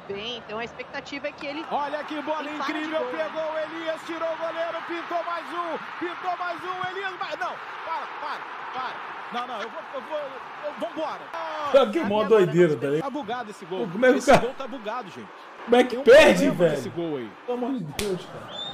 jogando bem, então a expectativa é que ele... Olha que bola incrível, pegou o Elias, tirou o goleiro, pintou mais um, Elias... Não, para. Não, eu vou, vambora. Sabe que mó doideira, velho. Tá bugado esse gol. Como é que o cara... gol tá bugado, gente. Como é que perde, velho? Pelo amor de Deus, cara.